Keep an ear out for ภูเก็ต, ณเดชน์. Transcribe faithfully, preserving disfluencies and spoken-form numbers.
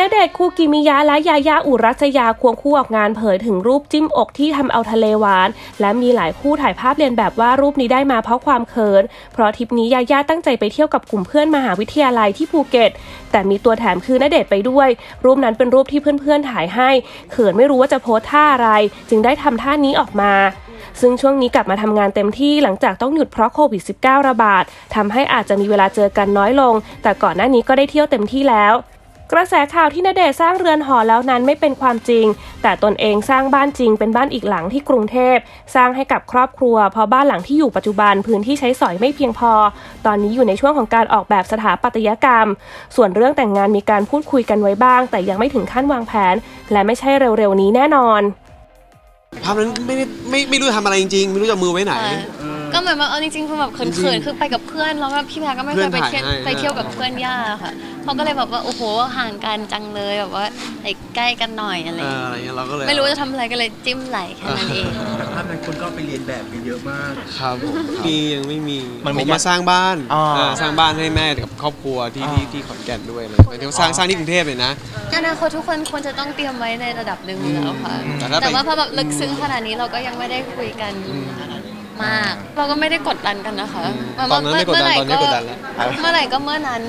ณเดชน์ คูกิมิยะและยายาอุรัสยาควงคู่ออกงานเผยถึงรูปจิ้มอกที่ทำเอาทะเลหวานและมีหลายคู่ถ่ายภาพเรียนแบบว่ารูปนี้ได้มาเพราะความเขินเพราะทริปนี้ยายาตั้งใจไปเที่ยวกับกลุ่มเพื่อนมหาวิทยาลัยที่ภูเก็ตแต่มีตัวแถมคือณเดชน์ไปด้วยรูปนั้นเป็นรูปที่เพื่อนๆถ่ายให้เขินไม่รู้ว่าจะโพสท่าอะไรจึงได้ทำท่านี้ออกมาซึ่งช่วงนี้กลับมาทำงานเต็มที่หลังจากต้องหยุดเพราะโควิด สิบเก้า ระบาดทำให้อาจจะมีเวลาเจอกันน้อยลงแต่ก่อนหน้านี้ก็ได้เที่ยวเต็มที่แล้วกระแสข่าวที่ณเดชน์สร้างเรือนหอแล้วนั้นไม่เป็นความจริงแต่ตนเองสร้างบ้านจริงเป็นบ้านอีกหลังที่กรุงเทพสร้างให้กับครอบครัวเพราะบ้านหลังที่อยู่ปัจจุบันพื้นที่ใช้สอยไม่เพียงพอตอนนี้อยู่ในช่วงของการออกแบบสถาปัตยกรรมส่วนเรื่องแต่งงานมีการพูดคุยกันไว้บ้างแต่ยังไม่ถึงขั้นวางแผนและไม่ใช่เร็วๆนี้แน่นอนภาพนั้นไม่ได้ไม่ไม่รู้ทำอะไรจริงๆไม่รู้จะมือไว้ไหนก็เหมือนแบบเอาจริงๆคือแบบเขินๆคือไปกับเพื่อนแล้วแบบพี่แพรก็ไม่เคยไปเที่ยวไปเที่ยวกับเพื่อนย่าค่ะเขาก็เลยแบบว่าโอ้โหห่างกันจังเลยแบบว่าใกล้กันหน่อยอะไรอย่างเงี้ยเราก็เลยไม่รู้จะทำอะไรก็เลยจิ้มไหลแค่นั้นเองแต่ภาพนั้นคนก็ไปเรียนแบบไปเยอะมากครับมียังไม่มีผมมาสร้างบ้านสร้างบ้านให้แม่กับครอบครัวที่ที่ขอนแก่นด้วยเลยแต่ที่สร้างสร้างที่กรุงเทพเลยนะอนาคตทุกคนควรจะต้องเตรียมไว้ในระดับหนึ่งแล้วค่ะแต่ว่าพอแบบลึกซึ้งขนาดนี้เราก็ยังไม่ได้คุยกันมากเราก็ไม่ได้กดดันกันนะคะเมื่อไหร่ก็เมื่อไหร่ก็เมื่อนั้น